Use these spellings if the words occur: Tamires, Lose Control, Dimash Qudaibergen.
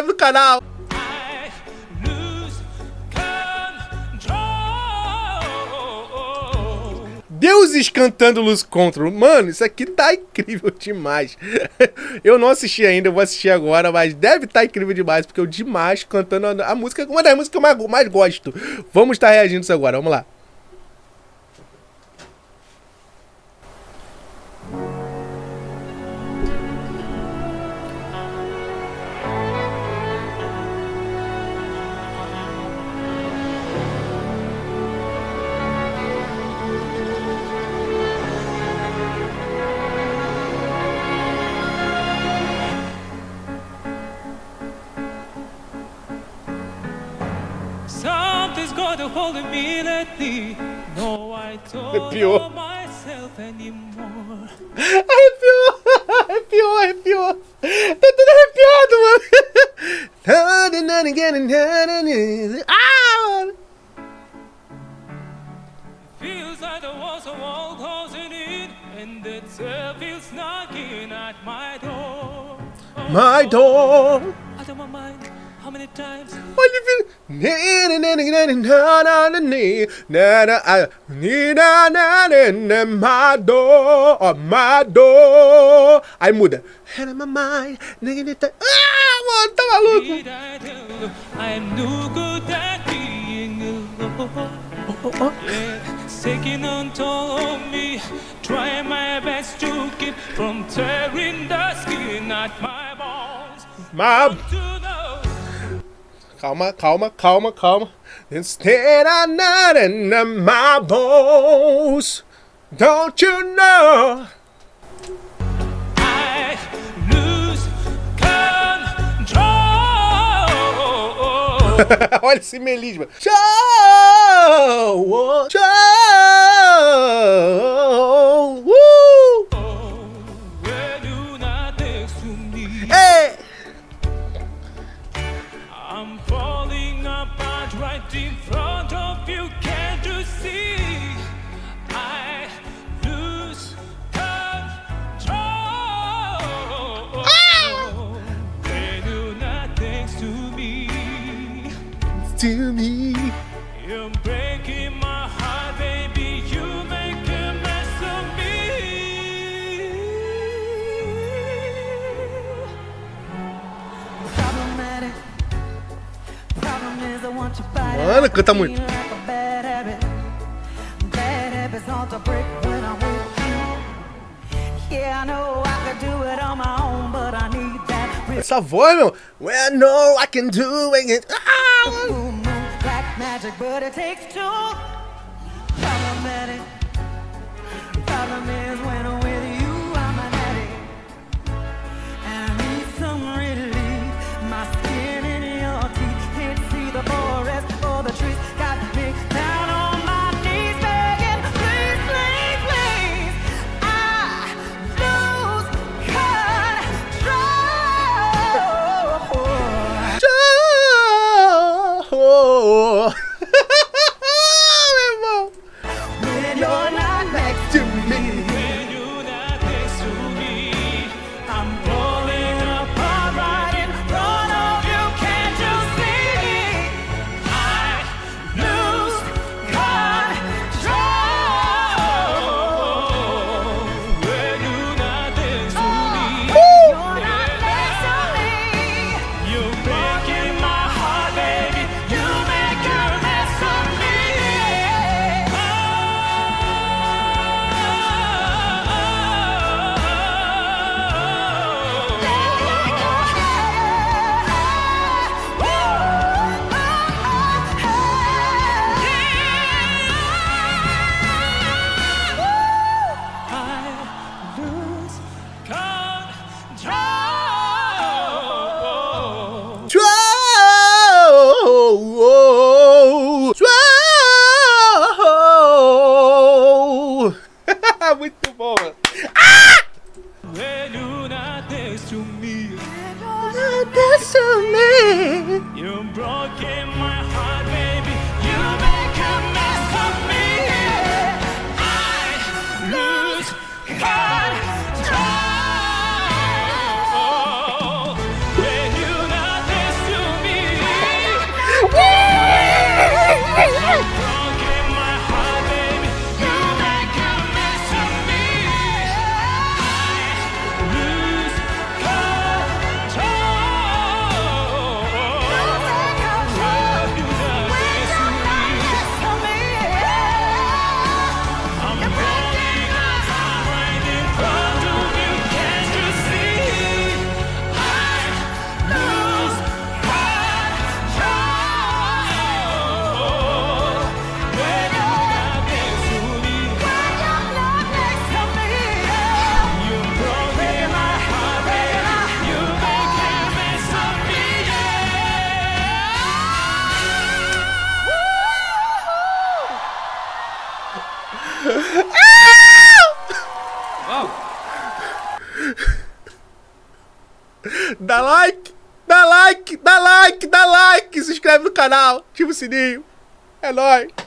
inscreve no canal. Deuses cantando Lose Control. Mano, isso aqui tá incrível demais. Eu não assisti ainda, eu vou assistir agora, mas deve tá incrível demais, porque o Dimash cantando a música, uma das músicas que eu mais gosto. Vamos estar reagindo isso agora, vamos lá. Something's got a hold of me lately. No, I don't know myself anymore. Arrepiou. Tá tudo arrepiado, mano. Ah, mano. Feels like there was a wall closing in, and the devil's knocking at my door. My door. Out of my mind. How many times? My door. Aí muda. Ah, mano, tá maluco. Taking on toll on me, trying my best to keep from tearing the skin at my balls. Calma. Instead I'm not in my balls. Don't you know? I lose control. Olha esse melisma. Show. In front of you, can't you see? I lose control. They do not thanks to me. You're breaking my heart, baby. You make a mess of me. Problematic. Problem is I want you. Mano, canta muito. Essa voz, meu. Well, no, I can do it. Ah, mano. Meu irmão. Dá like, dá like, dá like, dá like, se inscreve no canal, ativa o sininho, é nóis.